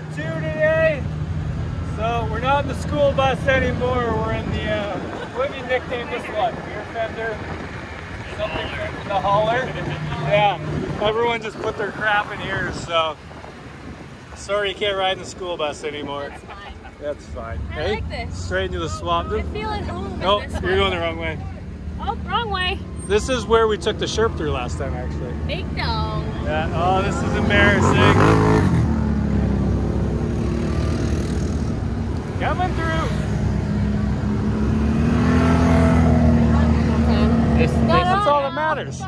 for two today. So we're not in the school bus anymore. We're in the, what have you nicknamed this one? Rear fender? Something from the hauler? Yeah, everyone just put their crap in here, so. Sorry you can't ride in the school bus anymore. That's fine. That's fine. Hey, like this. Straight into the swamp. I feel at home. Nope, you're going the wrong way. Oh, wrong way. This is where we took the Sherp through last time, actually. Big dog. Yeah. Oh, this is embarrassing. Coming through. This is all that matters.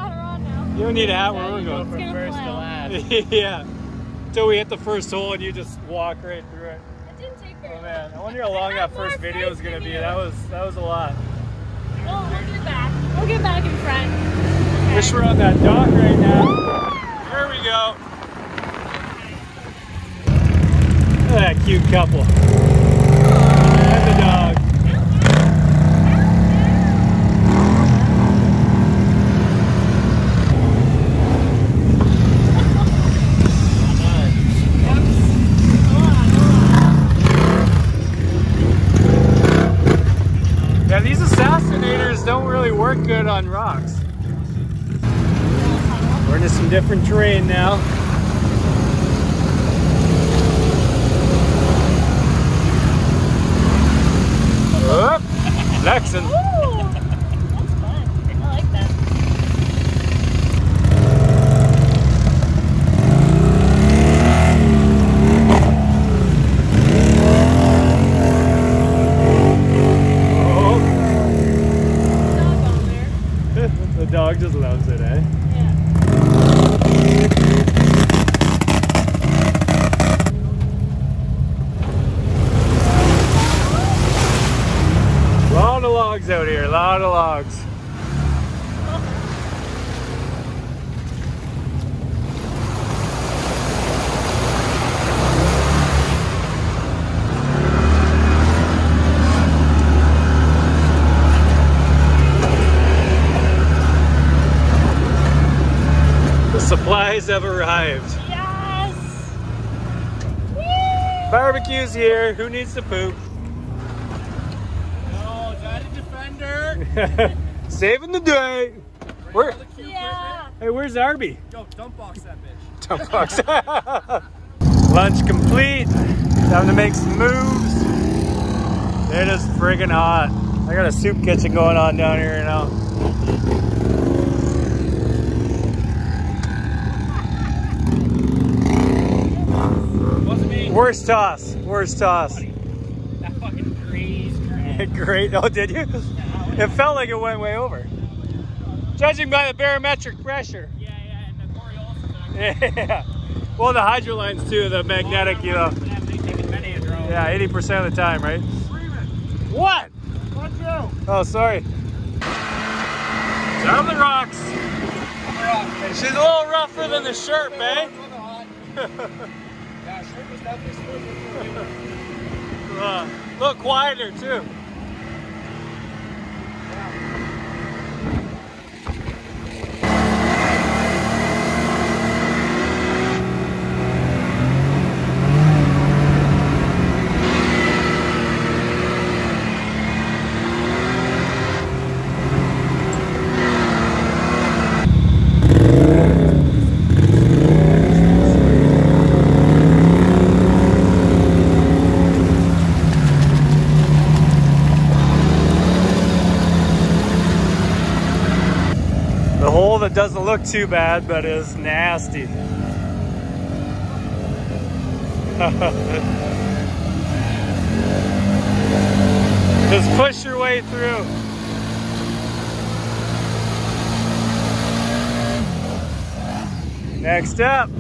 You don't need a hat where we're going. From first to last. Yeah. Until we hit the first hole and you just walk right through it. It didn't take very long. Oh man, I wonder how long that first video is gonna be. That was a lot. Well, we'll get back. We'll get back in front. Okay. Wish we're on that dock right now. There we go. Look at that cute couple. And the dog. Work good on rocks. We're into some different terrain now. Whoop! Flexing. That's fun. I like that. Dog just loves it, eh? Yeah. A lot of logs out here, a lot of logs. Supplies have arrived. Yes! Whee! Barbecue's here. Who needs to poop? No, not a defender. Saving the day. Hey, where's Arby? Yo, dump box that bitch. Dump box. Lunch complete. Time to make some moves. It is friggin' hot. I got a soup kitchen going on down here now. Worst toss. That fucking grazed grass. Great. Oh, did you? It felt like it went way over. Judging by the barometric pressure. Yeah, and the Coriolis. Yeah. Well, the hydro lines too, the magnetic, you know. Yeah, 80% of the time, right? What? Oh, sorry. Down the rocks. And she's a little rougher than the Sherp, eh? Look wider too. That doesn't look too bad, but is nasty. Just push your way through. Next up.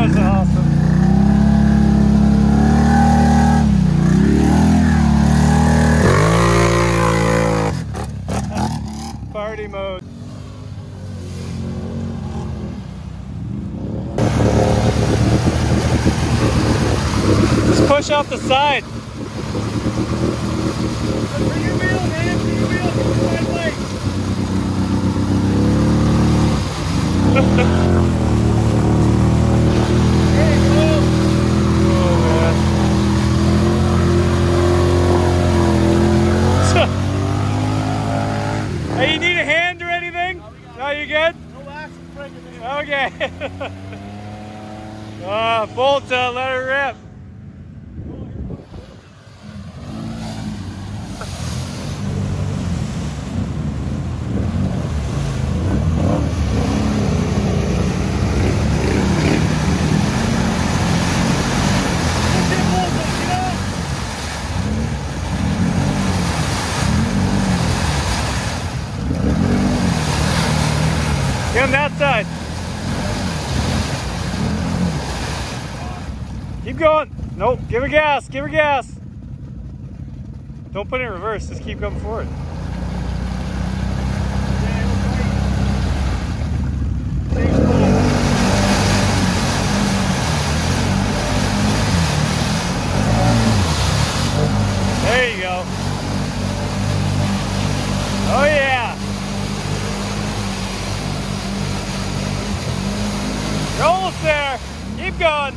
That was awesome. Party mode. Just push off the side. Bring your wheel, man. Bring your wheel. Bring your lights. Oh, man. Hey, you need a hand or anything? No, you good? No axle breaking there. Okay. Bolt, let her rip. Get on that side. Keep going. Nope. Give her gas. Give her gas. Don't put it in reverse. Just keep going forward. There you go. Oh yeah. You're almost there. Keep going.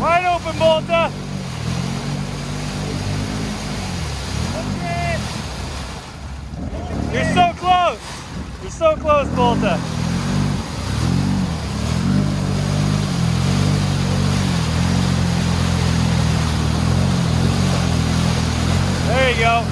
Wide open, Bolta. You're so close. You're so close, Bolta. There you go.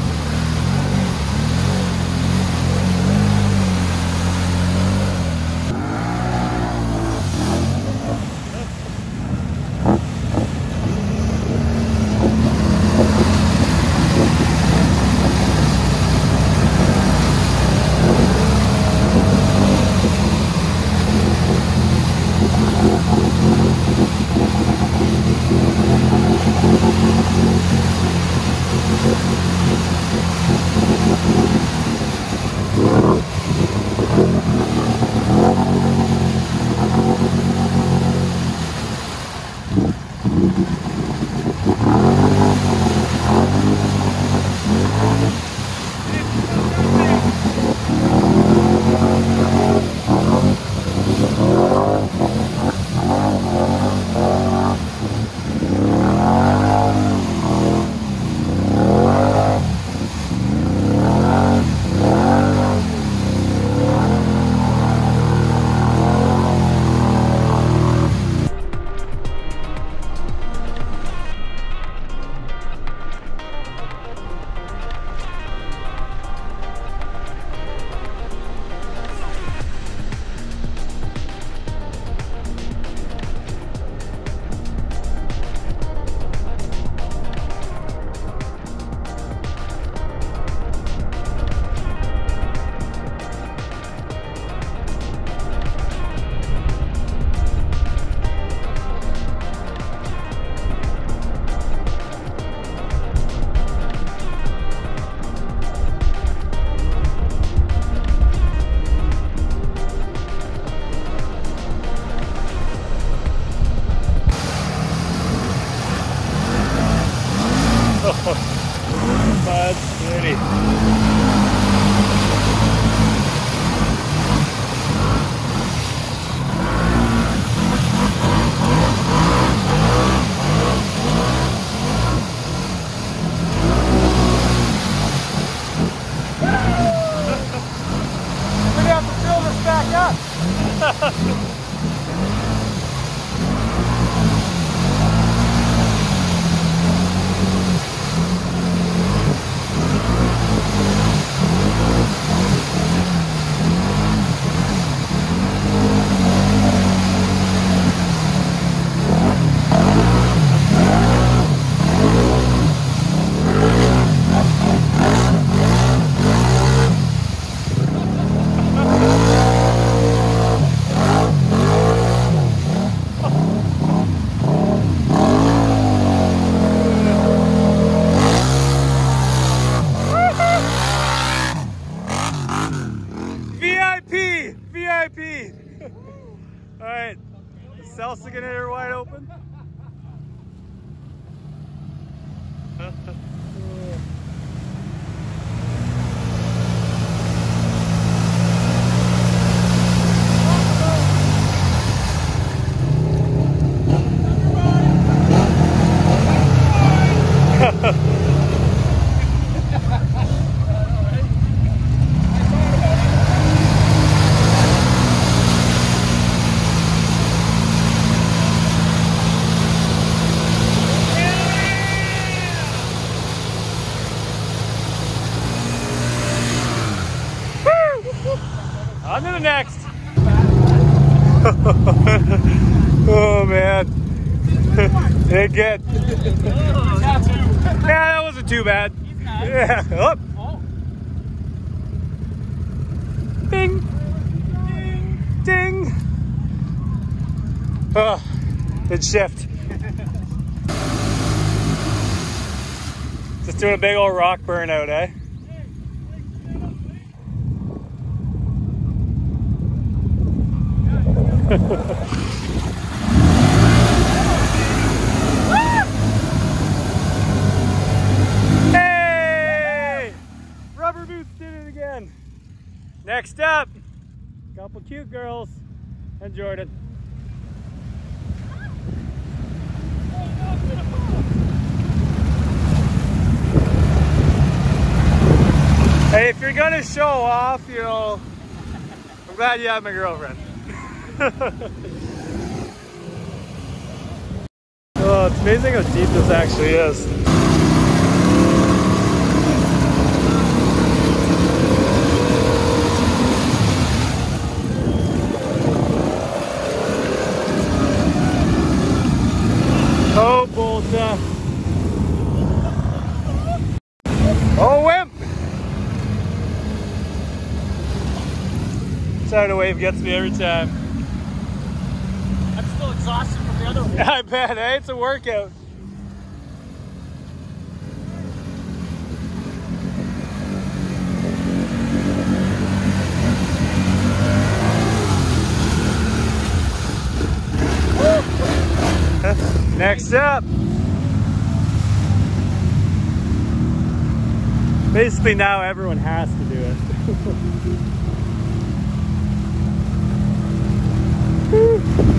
Salsa getting her wide open. On to the next. Oh man, it good. Yeah, that wasn't too bad. Yeah, up. Ding, ding, ding. Oh, good shift. Just doing a big old rock burnout, eh? Hey! Rubber Boots did it again. Next up, a couple cute girls and Jordan. Hey, if you're gonna show off, I'm glad you have my girlfriend. Oh, it's amazing how deep this actually is. Oh, Bolta. Oh, wimp. Sorry, the wave gets me every time. Exhausted from the other one. I bet, eh? It's a workout. Next up. Basically now everyone has to do it.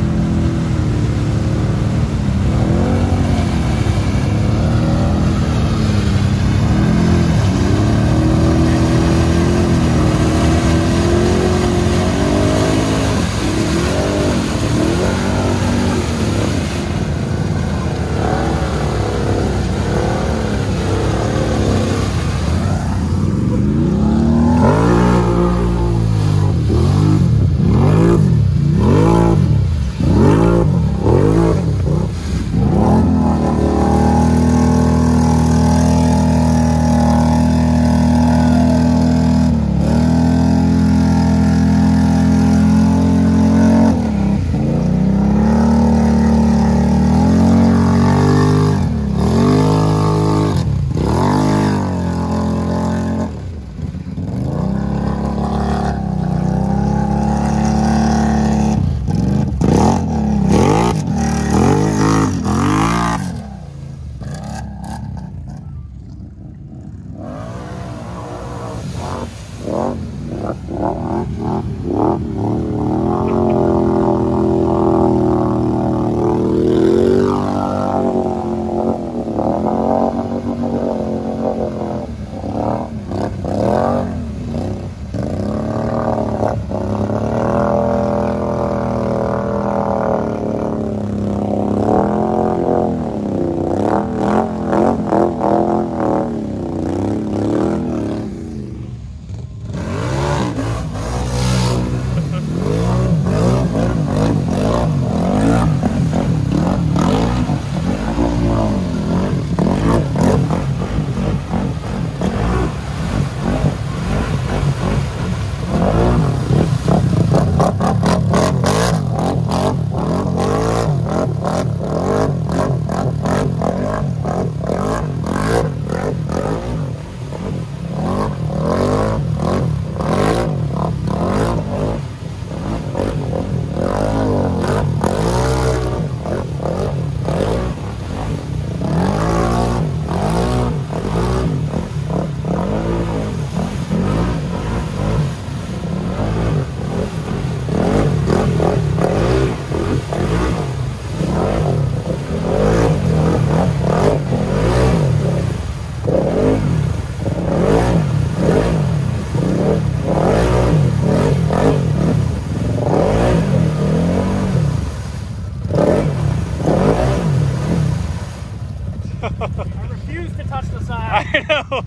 I refuse to touch the side. I know.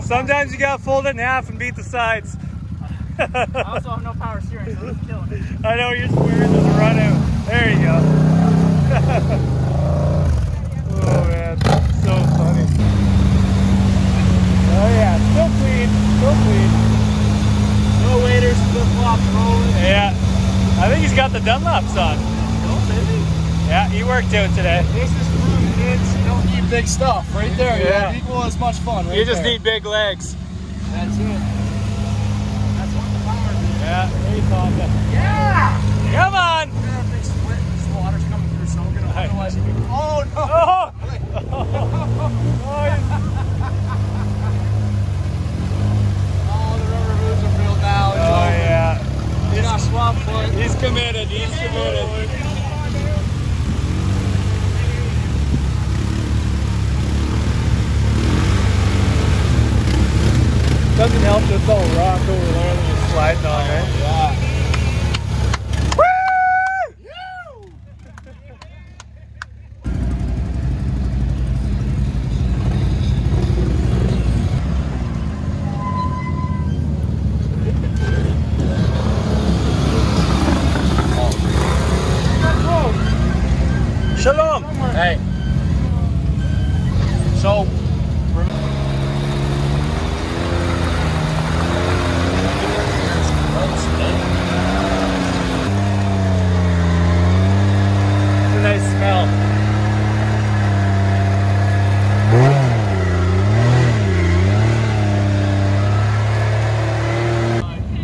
Sometimes you gotta fold it in half and beat the sides. I also have no power steering, so it's killing it. I know, you're just weird as a run out. There you go. Oh man, so funny. Oh yeah, still clean, still clean. No waders, flip flops rolling. Yeah, I think he's got the Dunlops on. Oh baby. Yeah, he worked out today. This is rude, kids. You don't need big stuff, right there. You have equal as much fun, right? You just need big legs. That's it. Yeah, there you go. Yeah! Come on! We're gonna have a big split. This water's coming through, so we're gonna realize you can. Oh no! Oh! Oh, the rubber moves are real now. Oh yeah. You're not swamp foot. He's committed, he's committed. Doesn't help this little rock over there that you're sliding on, right? Yeah. Woo! Shalom! Hey. So,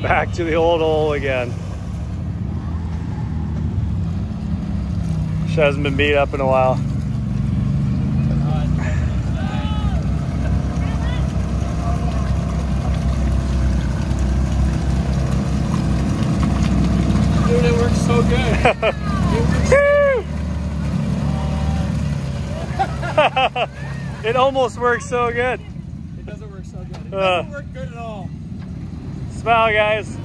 back to the old hole again. She hasn't been beat up in a while. Dude, it works so good. It almost works so good. It doesn't work so good. It doesn't work good at all. Smile, guys.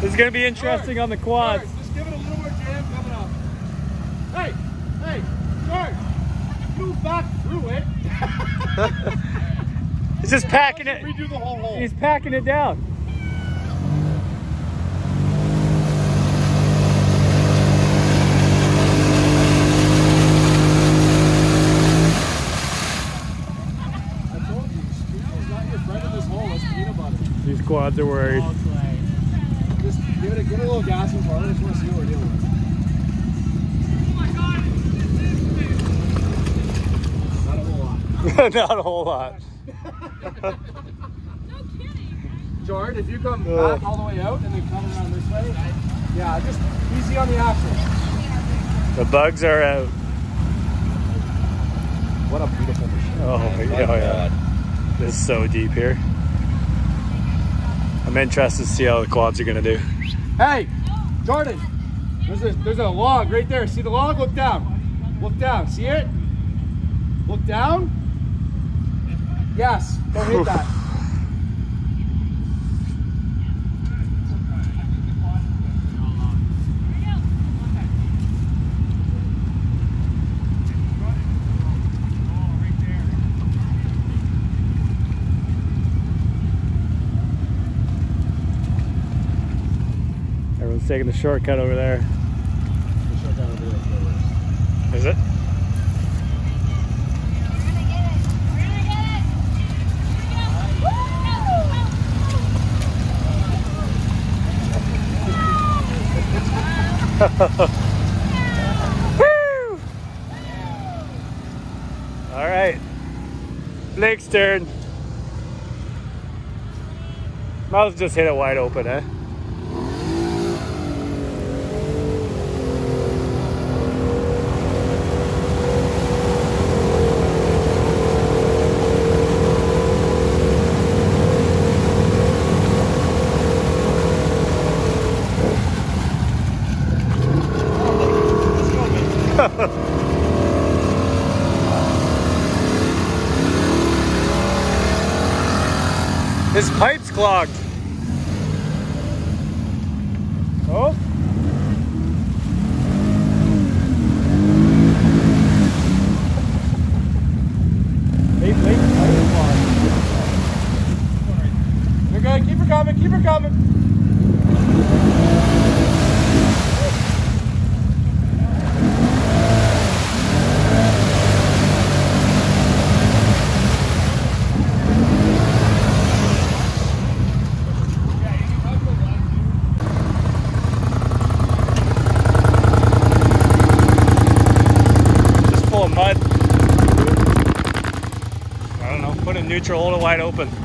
This is going to be interesting on the quads. George, just give it a little more jam coming up. Hey, hey, George, you back through it. He's just packing it. Redo the whole hole. He's packing it down. Quads are worried. Just give it a little gas and I just want to see what we're dealing with. Oh my god! Not a whole lot. Not a whole lot. No kidding. George, if you come back all the way out and then come around this way, yeah, just easy on the axle. The bugs are out. What a beautiful machine. Oh yeah. This is so deep here. I'm interested to see how the quads are gonna do. Hey, Jordan, there's a log right there. See the log? Look down. Look down. See it? Look down. Yes. Don't hit that. Taking the shortcut over there. The shortcut over there. Is it? We're gonna get it. Woo! All right. Blake's turn. Might as well just hit it wide open, eh? His pipe's clogged. Oh. You're good. Keep her coming. Keep her coming. Neutral, hold it wide open. Yeah.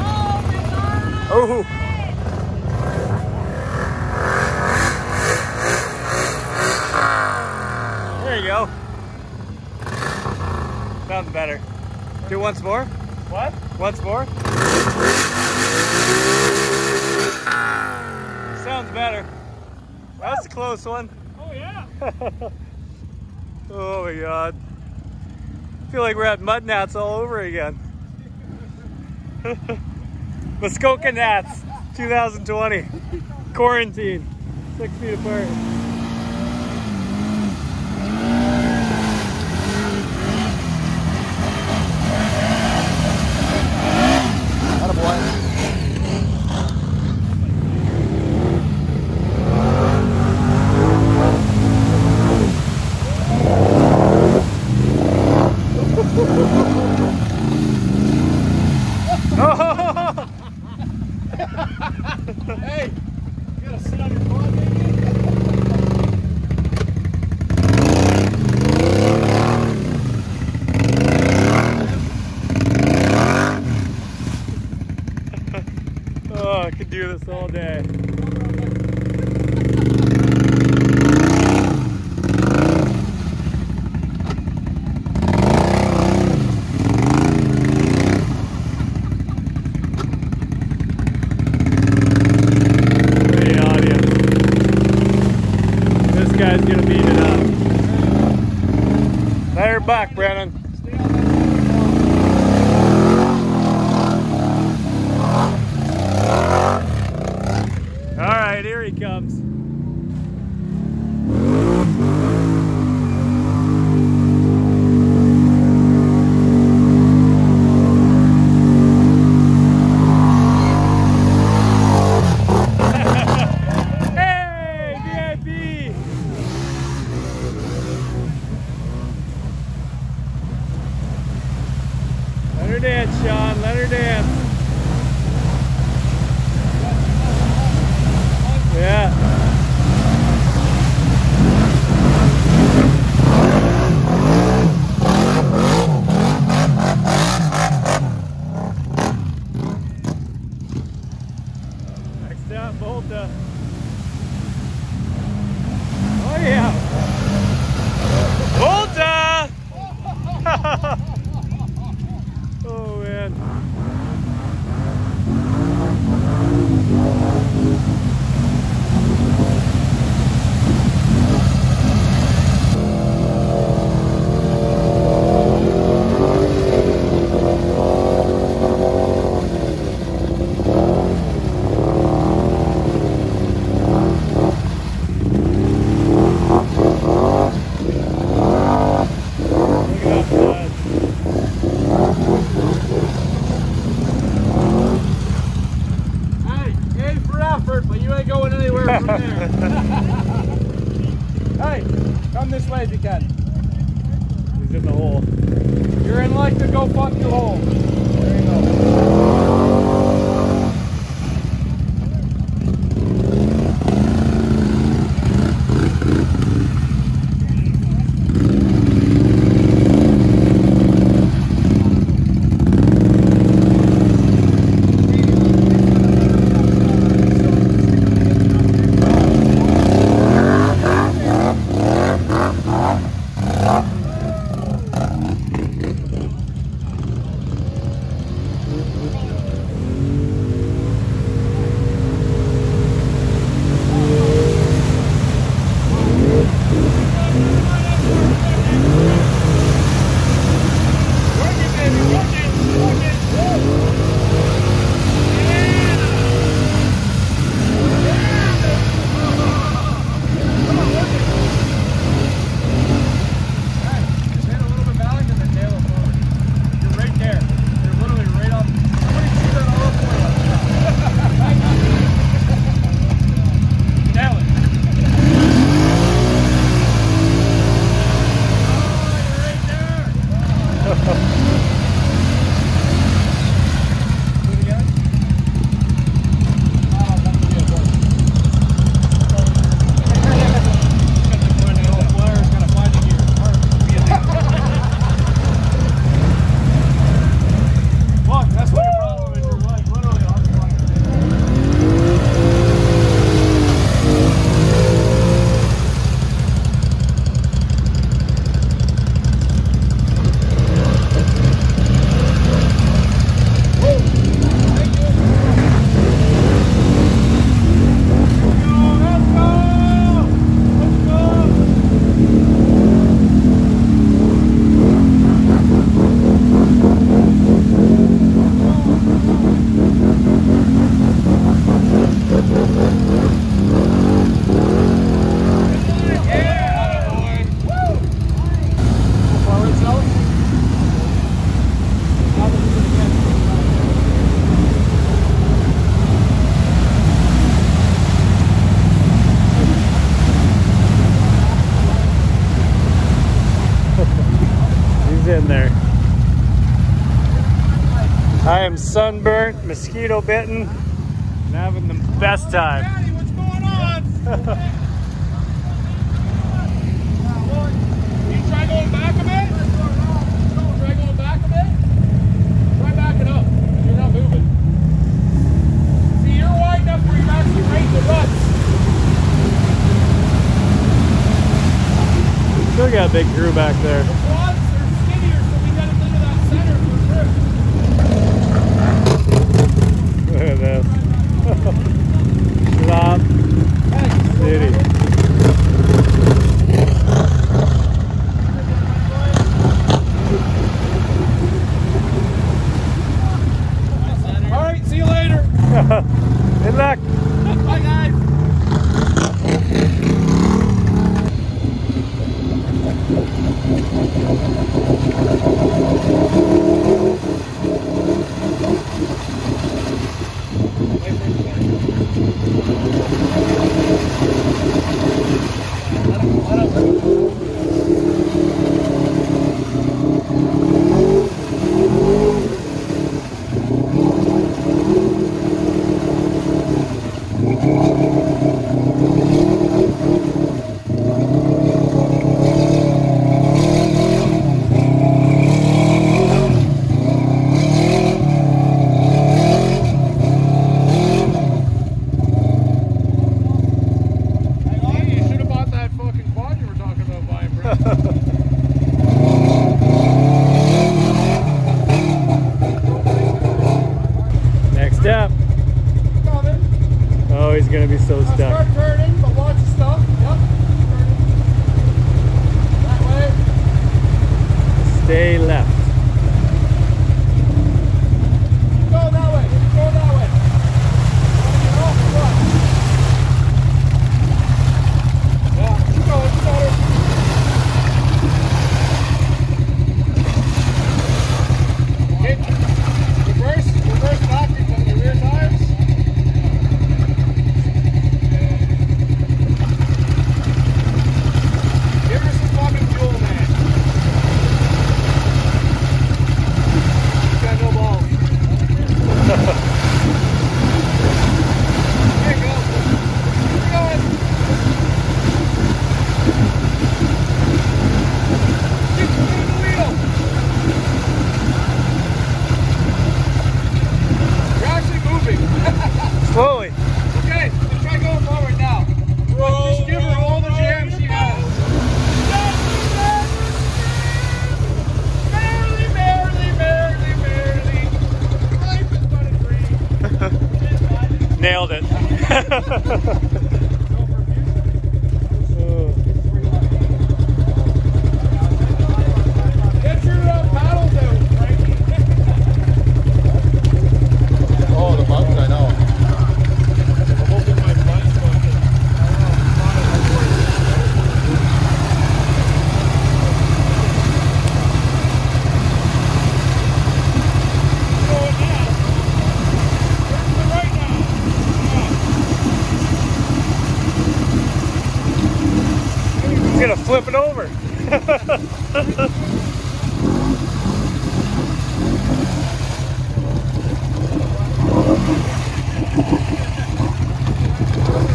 Oh my God! Oh. Hey. There you go. Nothing better. Do once more. What? Once more. Sounds better. Woo. That was a close one. Oh yeah. Oh my God. I feel like we're at mud gnats all over again. Muskoka Nats 2020. Quarantine. 6 feet apart. Hey, you gotta sit on your quad, baby. Oh, I could do this all day. Guy's gonna beat it up. They're back, Brennan. All right, here he comes. Let her dance, Sean. Let her dance. Yeah. Next up, Volta. Oh yeah. Volta! Hey, come this way if you can. He's in the hole. You're in luck to go fuck the hole. There you I am sunburnt, mosquito bitten, and having the best time. Daddy, what's going on? Can you try going back a bit? Try going back a bit? Try backing up. You're not moving. See, you're wide enough where you're actually right the ruts. Still got a big groove back there. Nailed it. Get your paddles out, Frankie. Oh, the mountain, I know. I'm holding my blind bucket. Gonna flip it over. All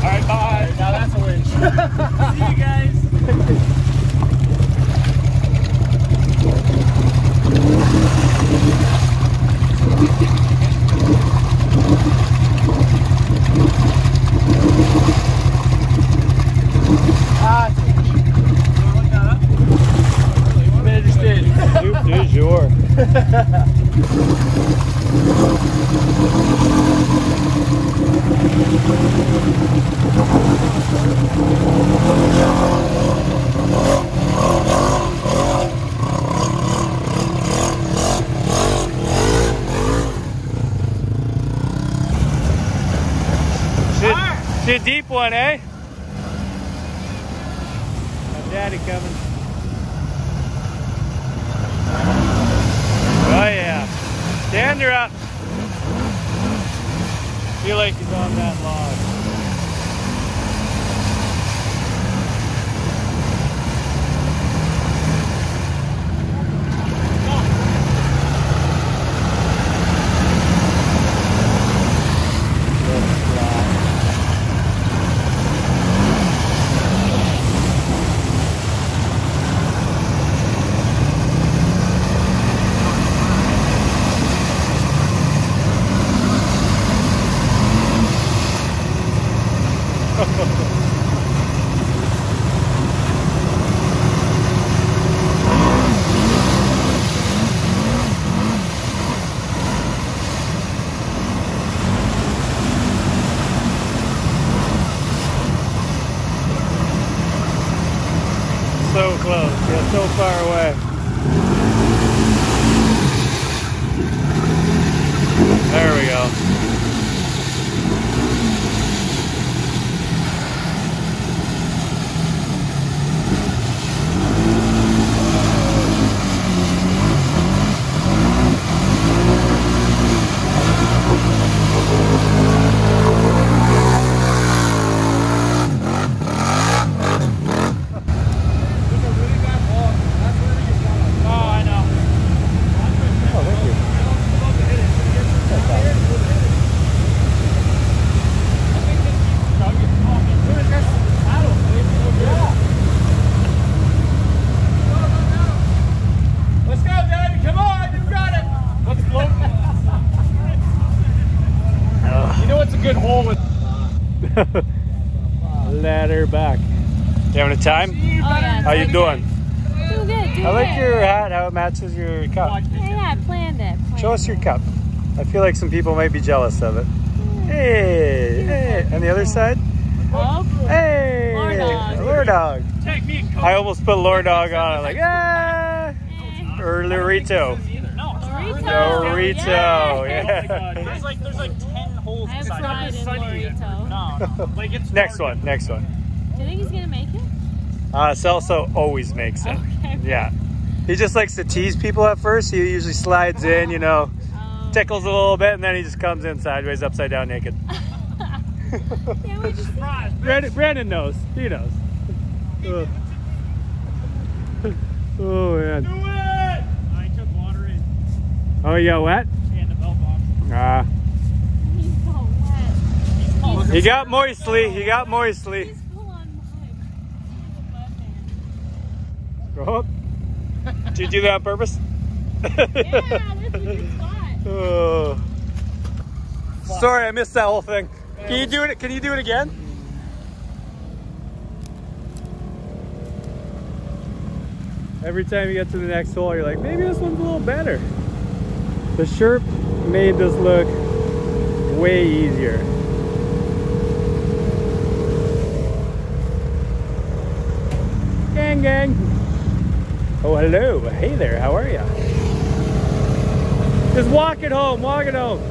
right, bye. Now that's a winch. See you guys. Ah. Soup du jour. It's a deep one, eh? My daddy coming. Oh yeah, dander up. Feel like he's on that log. so far away. There we go. Ladder back. You having a time? Oh, yeah, how you doing? Doing good. Doing I like good. Your hat. How it matches your cup. Yeah, I planned it. Show us your cup. I feel like some people might be jealous of it. Hey, hey. On the other side. Oh. Hey, lure dog. I almost put lure dog on it. Like ah. Or Lurito. No, Lurito. Yeah. There's like 10 holes inside. No. Like it's next one. Next one. Do you think he's gonna make it? Celso always makes it. Okay. Yeah. He just likes to tease people at first. He usually slides in, you know, tickles a little bit, and then he just comes in sideways, upside down, naked. Yeah, we just Brandon knows. He knows. Oh man. Do it! I took water in. Oh, you got wet? Yeah, the belt box. Ah. He got moistly. He got moistly. Go up. Did you do that on purpose? Yeah, that's a good spot. Oh. Sorry, I missed that whole thing. Can you do it? Can you do it again? Every time you get to the next hole, you're like, maybe this one's a little better. The Sherp made this look way easier. Gang. Oh, hello. Hey there. How are you? Just walking home. Walking home.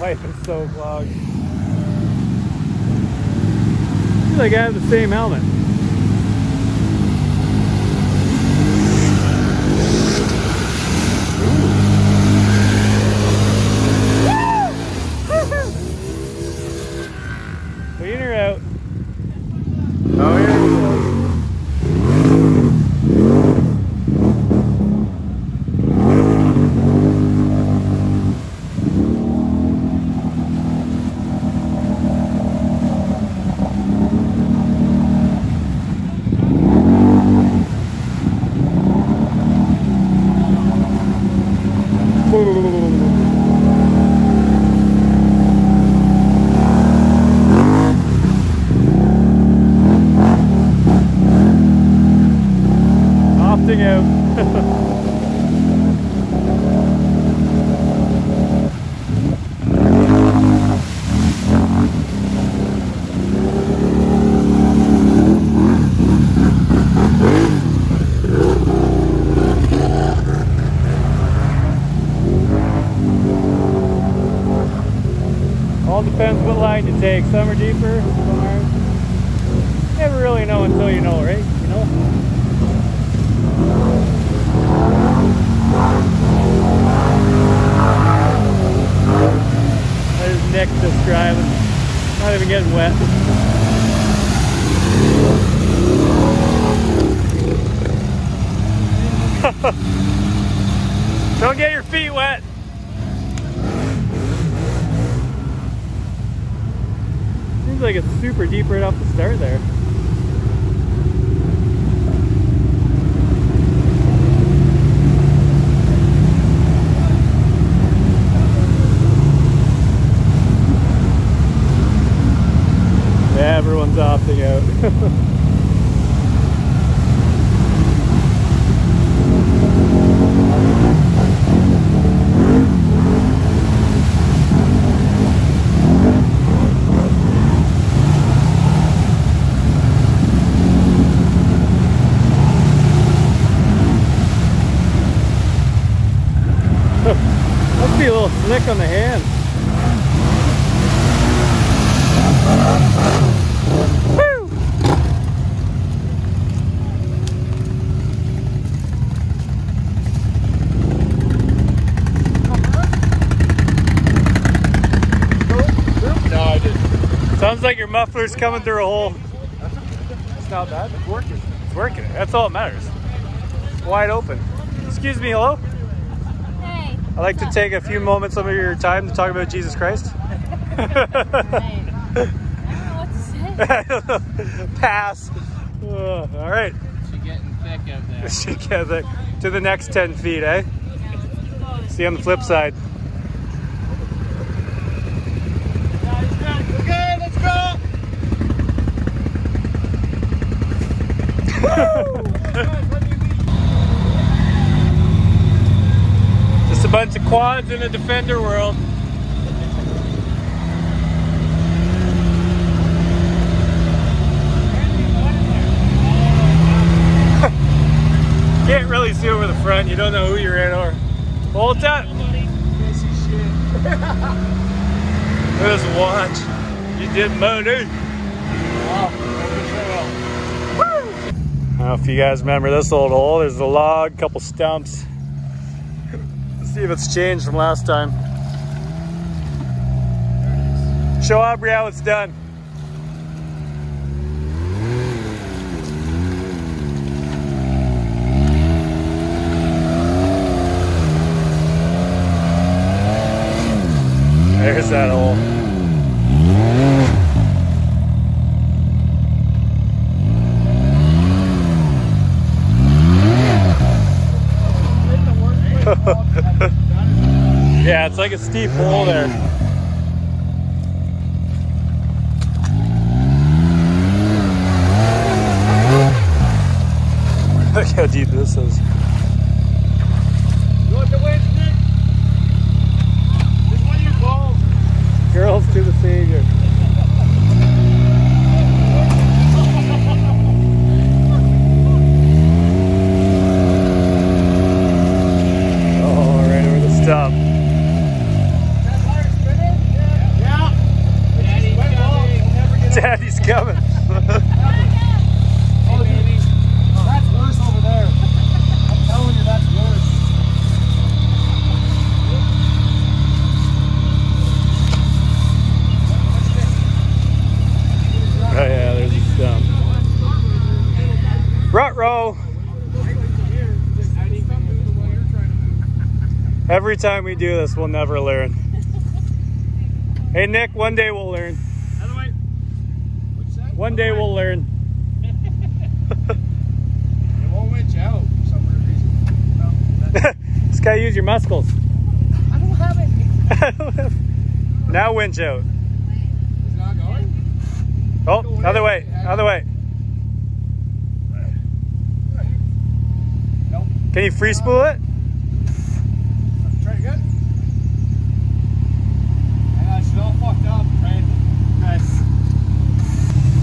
Life is so clogged. Seems like I have the same helmet. Clean her out. Oh yeah. All depends what line you take. Some are deeper, some aren't. You never really know until you know, right? You know? There's Nick just driving. Not even getting wet. Don't get your feet wet. Seems like it's super deep right off the start there. everything out. Must be a little slick on the hand. Woo! No, I didn't. Sounds like your muffler's coming through a hole. It's not bad. It's working. It's working. That's all that matters. It's wide open. Excuse me, hello? I'd like to take a few moments of your time to talk about Jesus Christ. I don't know what to say. Pass. All right. She's getting thick out there. She's getting thick. To the next 10 feet, eh? Yeah. See you on the flip side. Okay, let's go. Woo! A bunch of quads in a Defender world. Can't really see over the front. You don't know who you're in or. Hold up. Just watch. You did money. I don't know if you guys remember this old hole. There's a log, couple stumps. See if it's changed from last time. Show Aubrey how it's done. There's that hole. Yeah, it's like a steep hole there. Look how deep this is. You want the wind, Nick? This one of your balls. Girls to the Savior. Oh, right over the stop. Daddy's coming. Oh, baby. That's worse over there. I'm telling you, that's worse. Oh yeah, there's a stump. Ruh-roh. Every time we do this, we'll never learn. Hey Nick, one day we'll learn. One day we'll learn. It won't winch out for some weird reason. No, just gotta use your muscles. I don't have it. Now winch out. It's not going? Oh, other way. Other way. Nope. Can you free spool it? Try it again. She's all fucked up, right? Nice.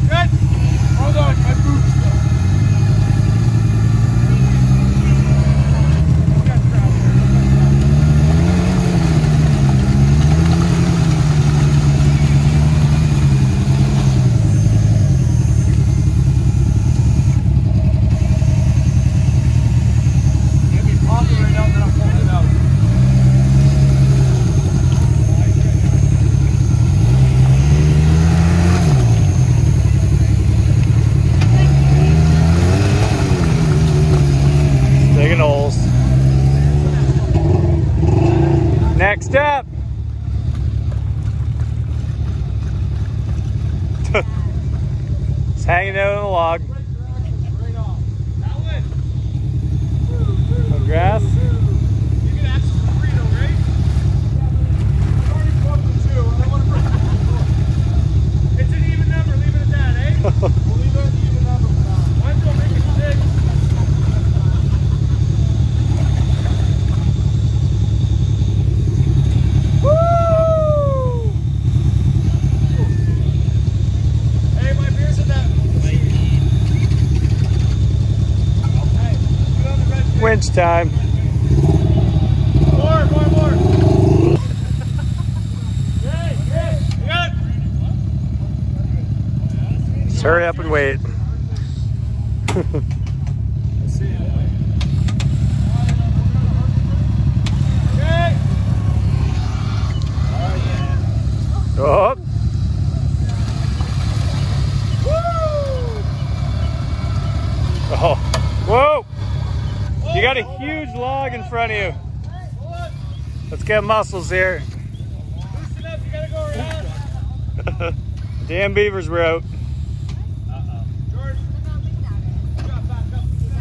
Good. Hold on, my boots. Next up. It's hanging out on a log. No grass. You can ask for freedom, right? I'm already fucking two. I want to break the floor. It's an even number. Leave it at that, eh? winch time. More. You got it. Let's hurry up and wait. Oh. Oh. Whoa! You got a huge log in front of you. Let's get muscles here. Loosen up, you gotta go around. Damn beavers were out. Uh-oh. George. Drop back up. Loosen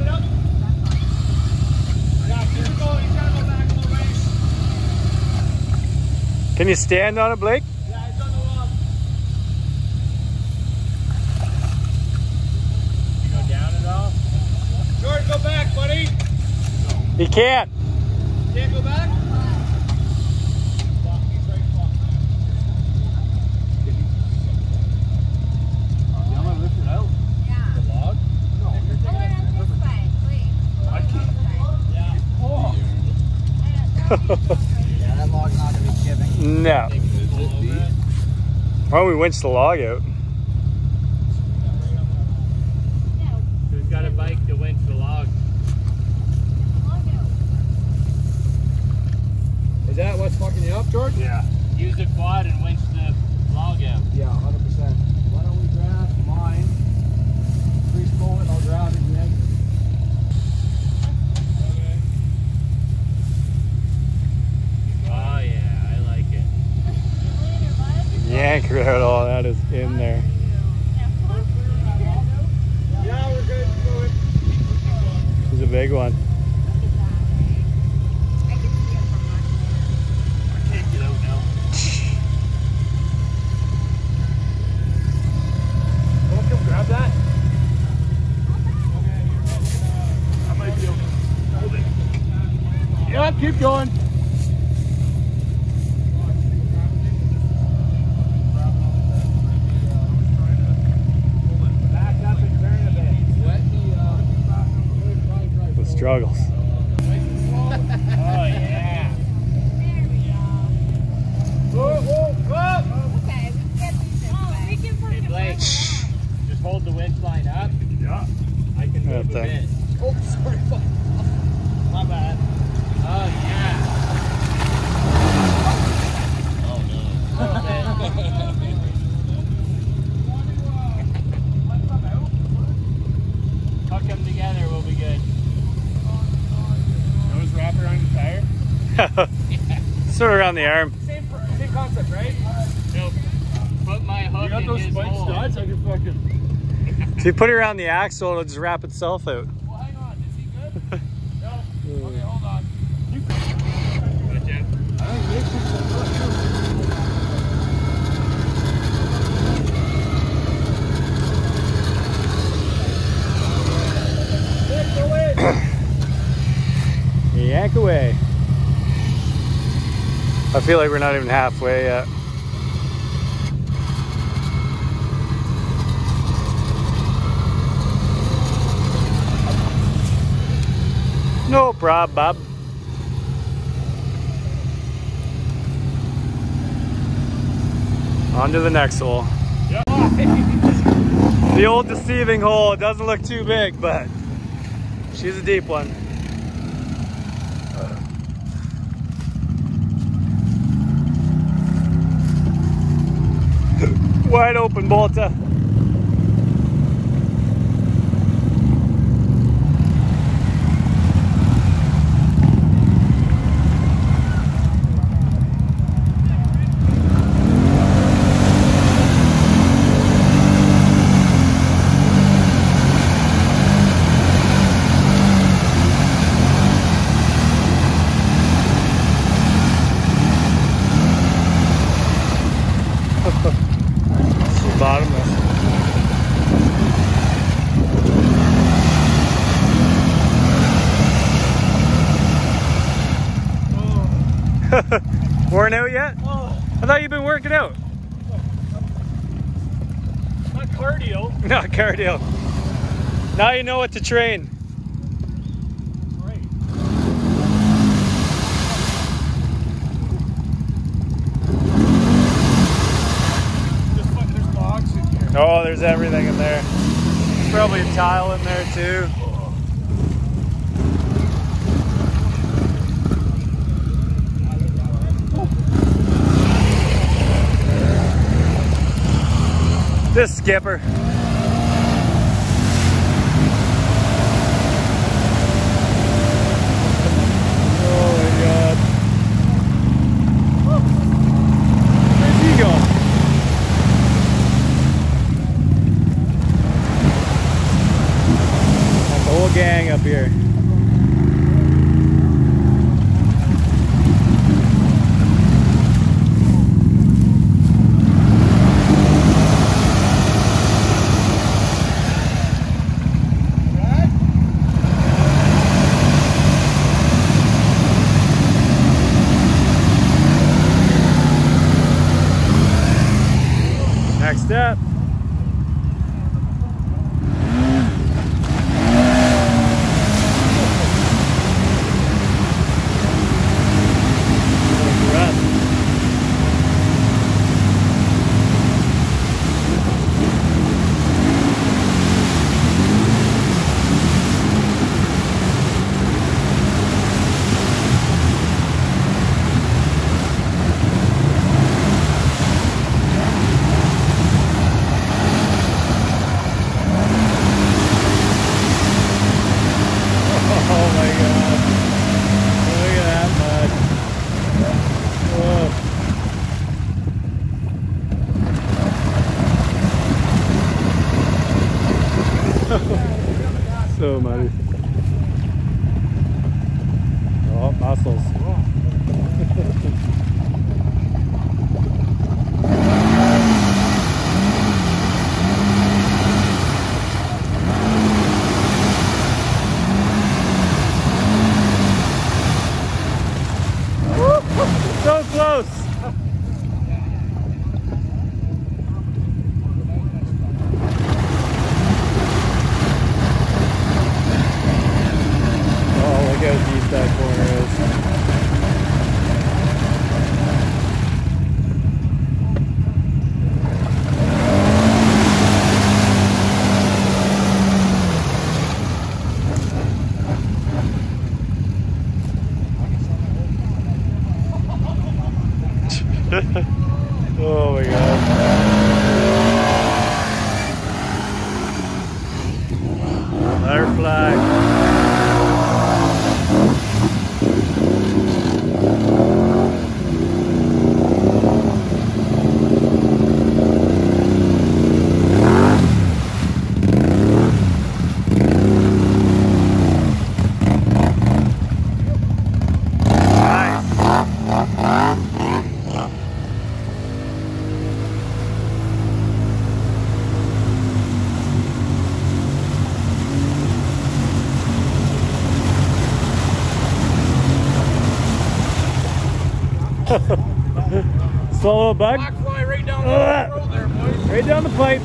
it up. Yeah, keep going. You gotta go back a little ways. Can you stand on it, Blake? He can't. Can't go back? You want to lift it out? Yeah. The log? No. I can't. Yeah. Oh. Yeah, that log's not going to be giving. No. Why don't we winch the log out? We've got a bike to winch the log. Is that what's fucking you up, George? Yeah. Use the quad and winch the log out. Yeah, 100%. Why don't we grab mine? Freeze pull it, I'll grab it and exit. Okay. Oh yeah, I like it. Yank her out, all that is in there. Yeah, we're good to do it. This is a big one. Keep going. The struggles. Oh yeah. There we go. Whoa. Okay, we can do this. Oh, we can fucking break. Just hold the winch line up. Yeah. I can move the bit. Oh, sorry. My bad. Oh yeah. Oh no. Hook them together, we'll be good. Nose wrapper on the tire? Yeah. Sort of around the arm. Same concept, right? Nope. Put my hook in. You got those spike studs? I can fucking. If you put it around the axle, it'll just wrap itself out. Well, hang on. Is he good? No. Okay, hold on. Yank away. I feel like we're not even halfway yet. No problem, Bob. On to the next hole. Yep. The old deceiving hole. It doesn't look too big, but she's a deep one. Wide open, Bolta. Worn out yet? Oh. I thought you'd been working out. Not cardio. Now you know what to train. Great. There's logs in here. Oh, there's everything in there. There's probably a tile in there too. This skipper. Gang up here. Next step. So muddy. Oh, muscles. So close. That corner is. Oh my God. Another flag. Slow little bug. Fly right down the road there, boys. Right down the pipes.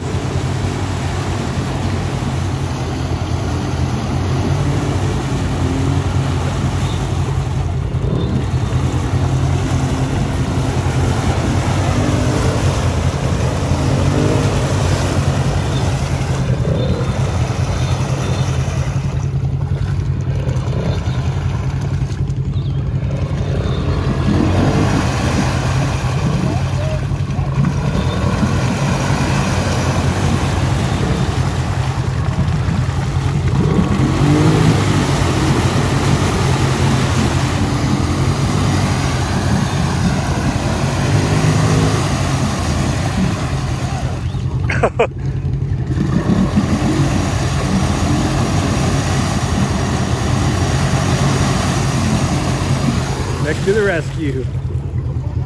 Next to the rescue.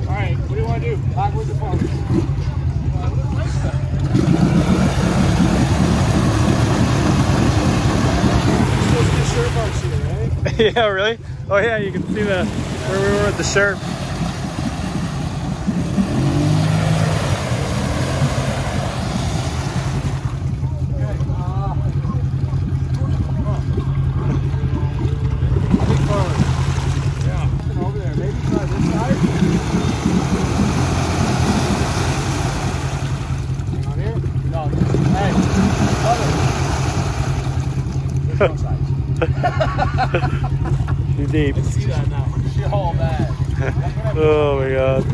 All right, what do you want to do? Backwards or forwards? Here, right? Yeah, really? Oh yeah, you can see where we were at the Sherp. Too deep. I see that now. Shit, all bad. Oh my god.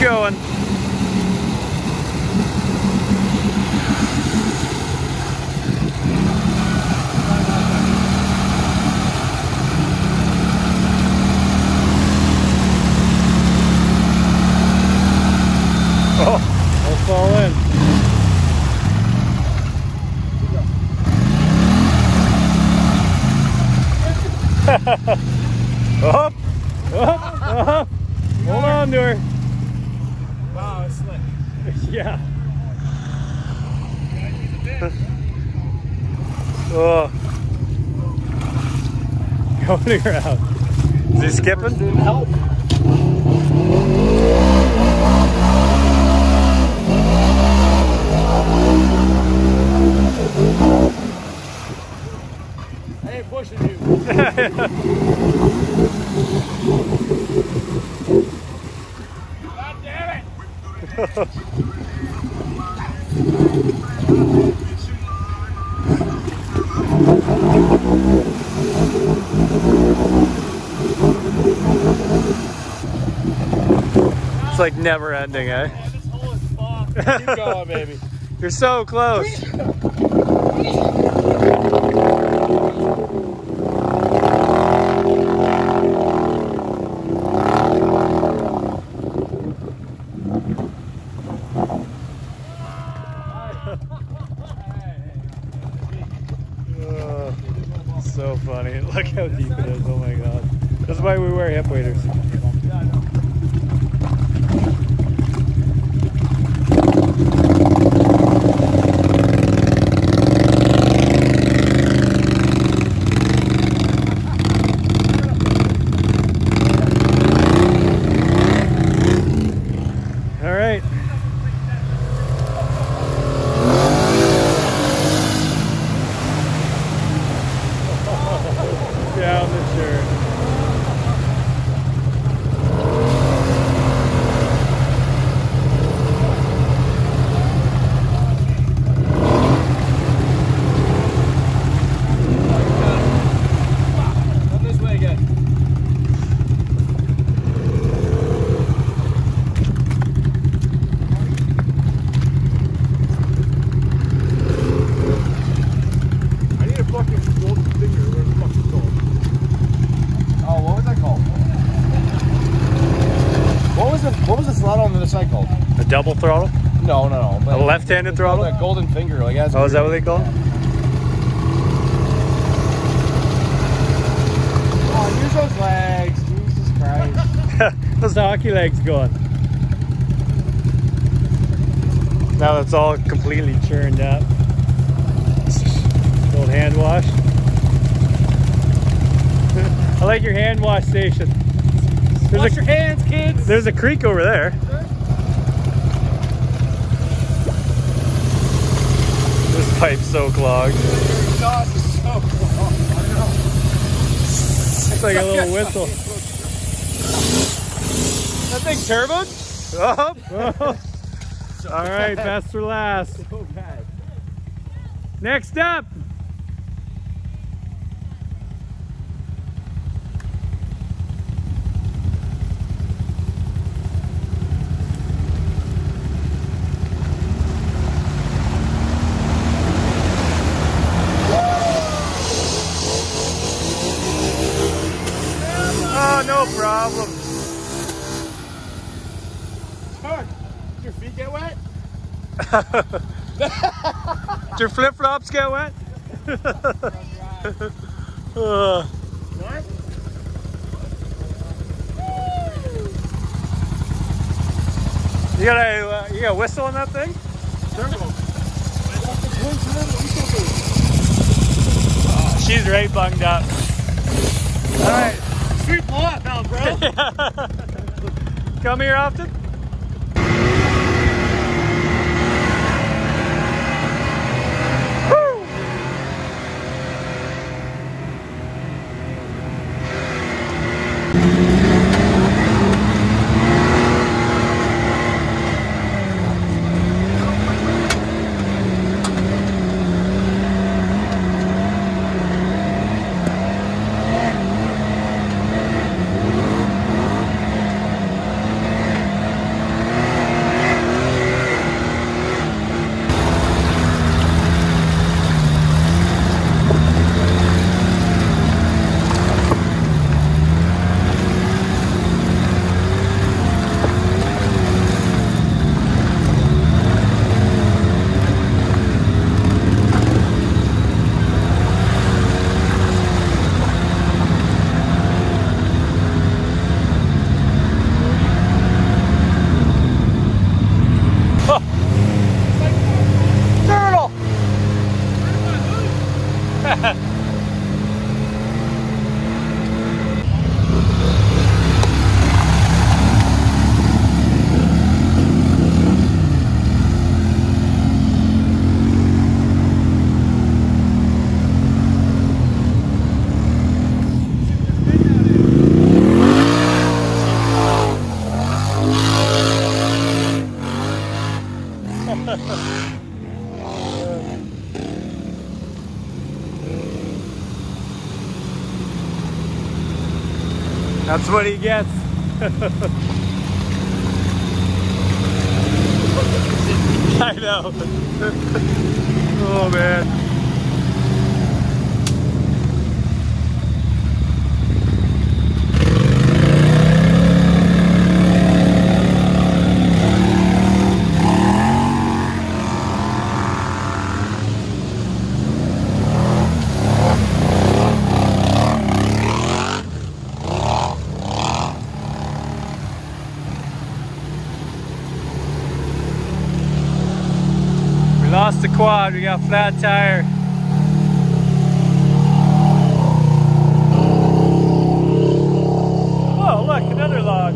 Going. Oh, I'll fall in. Up, up, up. Hold on to her. Wow, it's slick. Yeah. Oh. Going around. Is he skipping? Didn't help. I ain't pushing you. God damn it! It's like never ending, eh? Yeah, this hole is fucked. Keep going, baby. You're so close. So funny. Look how deep it is. Oh my god. That's why we wear hip waders. Down the Sherp. Come this way again. I need a fucking golden finger. Where the fuck is gold? Oh, what was that called? What was the throttle on the other side called? A double throttle? No. But a left-handed throttle? A golden finger, like as. Oh, is that what they call it? Yeah. Oh, use those legs, Jesus Christ! Those hockey legs going. Now that's all completely churned up. Old hand wash. I like your hand wash station. Wash your hands, kids! There's a creek over there. This pipe's so clogged. Your exhaust is so clogged. I know. It's like a little whistle. That thing turboed? Oh. Alright, best for last. So bad. Next up! No problem. Turk, did your feet get wet? Did your flip-flops get wet? What? You got a whistle on that thing? She's right bunged up. All right. Sweet blowout now, bro. Come here often? Woo! That's what he gets. I know. Oh man. Lost the quad, we got a flat tire. Whoa, look, another log.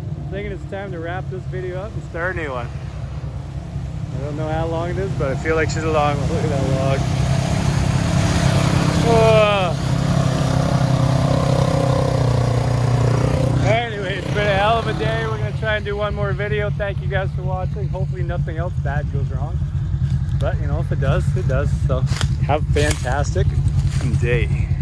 I'm thinking it's time to wrap this video up and start a new one. I don't know how long it is, but I feel like she's a long one. Look at that log. Whoa. Anyway, it's been a hell of a day. Try and do one more video. Thank you guys for watching. Hopefully nothing else bad goes wrong, but you know, if it does, it does. So have a fantastic day.